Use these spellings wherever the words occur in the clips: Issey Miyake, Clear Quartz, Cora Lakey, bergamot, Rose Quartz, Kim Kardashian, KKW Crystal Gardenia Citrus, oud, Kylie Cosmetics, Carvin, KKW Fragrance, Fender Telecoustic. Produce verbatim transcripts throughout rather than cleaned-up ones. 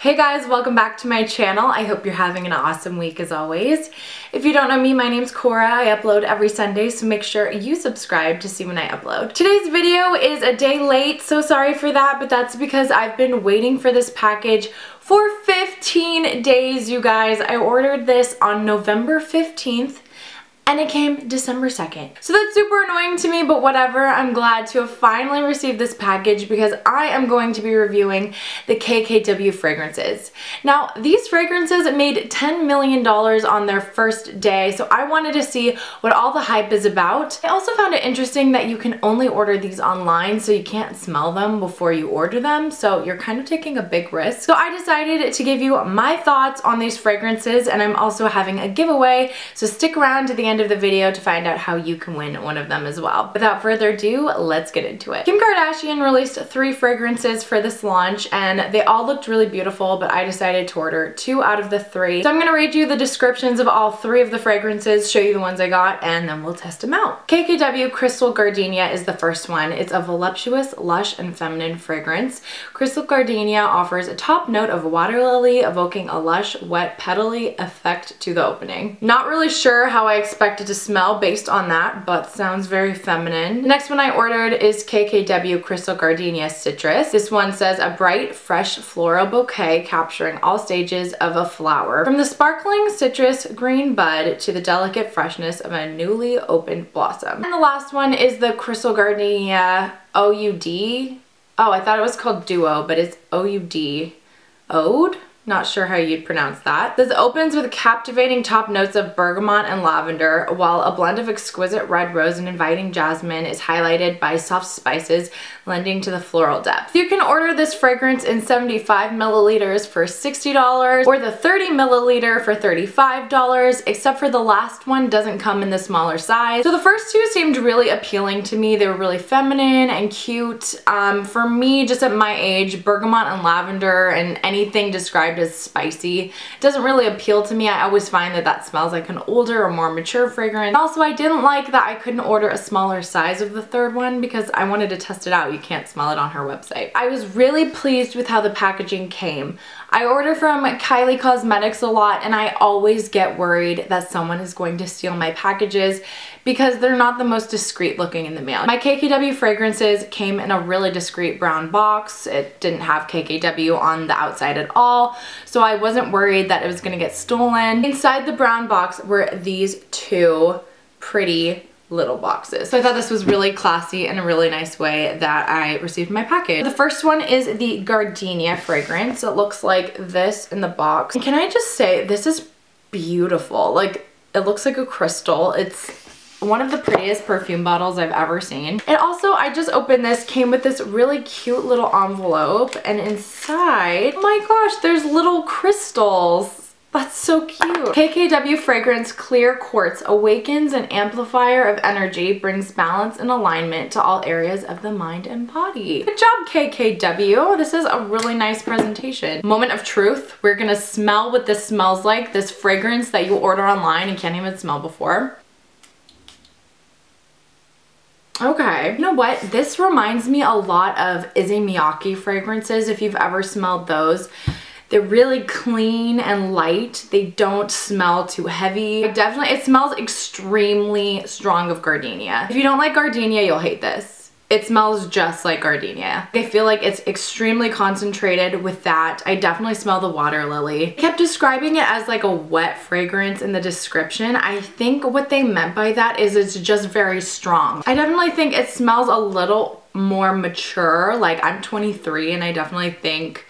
Hey guys, welcome back to my channel. I hope you're having an awesome week as always. If you don't know me, my name's Cora. I upload every Sunday, so make sure you subscribe to see when I upload. Today's video is a day late, so sorry for that, but that's because I've been waiting for this package for fifteen days, you guys. I ordered this on November fifteenth. And it came December second. So that's super annoying to me, but whatever. I'm glad to have finally received this package because I am going to be reviewing the K K W fragrances. Now, these fragrances made ten million dollars on their first day, so I wanted to see what all the hype is about. I also found it interesting that you can only order these online, so you can't smell them before you order them, so you're kind of taking a big risk. So I decided to give you my thoughts on these fragrances, and I'm also having a giveaway, so stick around to the end of the video to find out how you can win one of them as well. Without further ado, let's get into it. Kim Kardashian released three fragrances for this launch and they all looked really beautiful, but I decided to order two out of the three. So I'm gonna read you the descriptions of all three of the fragrances, show you the ones I got, and then we'll test them out. K K W Crystal Gardenia is the first one. It's a voluptuous, lush, and feminine fragrance. Crystal Gardenia offers a top note of water lily, evoking a lush, wet, petally effect to the opening. Not really sure how I expect expected to smell based on that, but sounds very feminine. The next one I ordered is K K W Crystal Gardenia Citrus. This one says a bright, fresh floral bouquet capturing all stages of a flower. From the sparkling citrus green bud to the delicate freshness of a newly opened blossom. And the last one is the Crystal Gardenia O U D. Oh, I thought it was called Duo, but it's O U D. Ode? Not sure how you'd pronounce that. This opens with captivating top notes of bergamot and lavender, while a blend of exquisite red rose and inviting jasmine is highlighted by soft spices, lending to the floral depth. You can order this fragrance in seventy-five milliliters for sixty dollars or the thirty milliliter for thirty-five dollars, except for the last one doesn't come in the smaller size. So the first two seemed really appealing to me. They were really feminine and cute. Um, for me, just at my age, bergamot and lavender and anything described as spicy. It doesn't really appeal to me. I always find that that smells like an older or more mature fragrance. Also, I didn't like that I couldn't order a smaller size of the third one because I wanted to test it out. You can't smell it on her website. I was really pleased with how the packaging came. I order from Kylie Cosmetics a lot and I always get worried that someone is going to steal my packages because they're not the most discreet looking in the mail. My K K W fragrances came in a really discreet brown box. It didn't have K K W on the outside at all, so I wasn't worried that it was gonna get stolen. Inside the brown box were these two pretty little boxes. So I thought this was really classy and a really nice way that I received my package. The first one is the Gardenia fragrance. It looks like this in the box. And can I just say, this is beautiful. Like, it looks like a crystal. It's one of the prettiest perfume bottles I've ever seen. And also, I just opened this, came with this really cute little envelope, and inside, oh my gosh, there's little crystals. That's so cute. K K W fragrance Clear Quartz awakens an amplifier of energy, brings balance and alignment to all areas of the mind and body. Good job, K K W. This is a really nice presentation. Moment of truth. We're gonna smell what this smells like, this fragrance that you order online and can't even smell before. Okay, you know what? This reminds me a lot of Issey Miyake fragrances, if you've ever smelled those. They're really clean and light. They don't smell too heavy. It definitely, it smells extremely strong of gardenia. If you don't like gardenia, you'll hate this. It smells just like gardenia. I feel like it's extremely concentrated with that. I definitely smell the water lily. I kept describing it as like a wet fragrance in the description. I think what they meant by that is it's just very strong. I definitely think it smells a little more mature. Like, I'm twenty-three and I definitely think,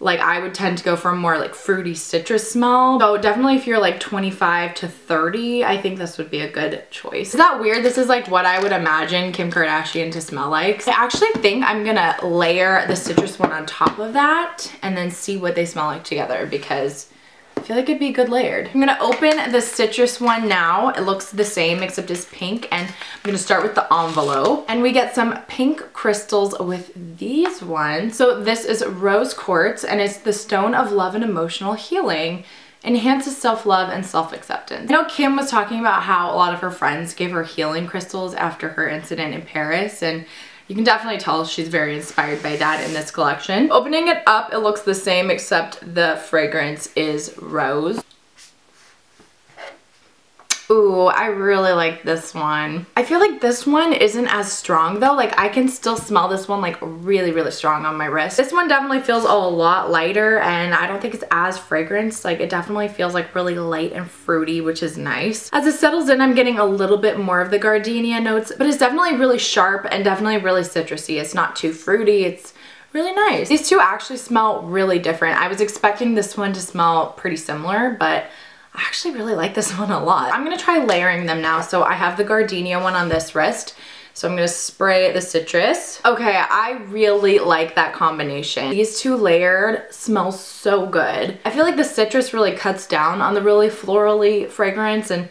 like, I would tend to go for a more like fruity citrus smell. So definitely if you're like twenty-five to thirty, I think this would be a good choice. Is that weird? This is like what I would imagine Kim Kardashian to smell like. I actually think I'm gonna layer the citrus one on top of that and then see what they smell like together because I feel like it'd be good layered. I'm gonna open the citrus one now. It looks the same except it's pink, and I'm gonna start with the envelope. And we get some pink crystals with these ones. So this is Rose Quartz, and it's the stone of love and emotional healing. Enhances self-love and self-acceptance. I know Kim was talking about how a lot of her friends gave her healing crystals after her incident in Paris, and You can definitely tell she's very inspired by that in this collection. Opening it up, it looks the same except the fragrance is rose. Ooh, I really like this one. I feel like this one isn't as strong though. Like I can still smell this one like really, really strong on my wrist. This one definitely feels a lot lighter and I don't think it's as fragranced. Like it definitely feels like really light and fruity, which is nice. As it settles in, I'm getting a little bit more of the gardenia notes, but it's definitely really sharp and definitely really citrusy. It's not too fruity. It's really nice. These two actually smell really different. I was expecting this one to smell pretty similar, but I actually really like this one a lot. I'm gonna try layering them now. So I have the gardenia one on this wrist. So I'm gonna spray the citrus. Okay, I really like that combination. These two layered smell so good. I feel like the citrus really cuts down on the really florally fragrance and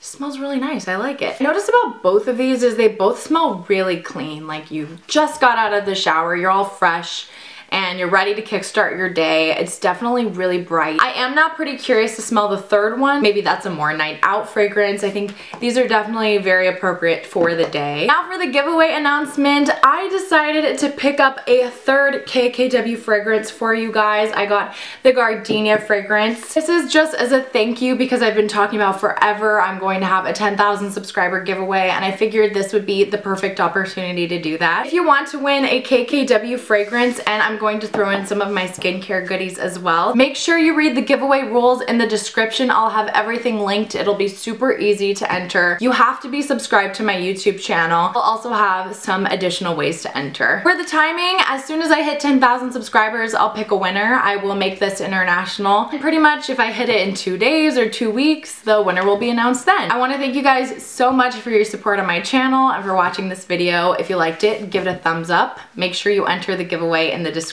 smells really nice. I like it. I notice about both of these is they both smell really clean. Like you just got out of the shower, you're all fresh, and you're ready to kickstart your day. It's definitely really bright. I am now pretty curious to smell the third one. Maybe that's a more night out fragrance. I think these are definitely very appropriate for the day. Now for the giveaway announcement. I decided to pick up a third K K W fragrance for you guys. I got the Gardenia fragrance. This is just as a thank you because I've been talking about forever. I'm going to have a ten thousand subscriber giveaway and I figured this would be the perfect opportunity to do that. If you want to win a K K W fragrance, and I'm going to throw in some of my skincare goodies as well. Make sure you read the giveaway rules in the description. I'll have everything linked. It'll be super easy to enter. You have to be subscribed to my YouTube channel. I'll also have some additional ways to enter. For the timing, as soon as I hit ten thousand subscribers, I'll pick a winner. I will make this international. And pretty much if I hit it in two days or two weeks, the winner will be announced then. I want to thank you guys so much for your support on my channel and for watching this video. If you liked it, give it a thumbs up. Make sure you enter the giveaway in the description.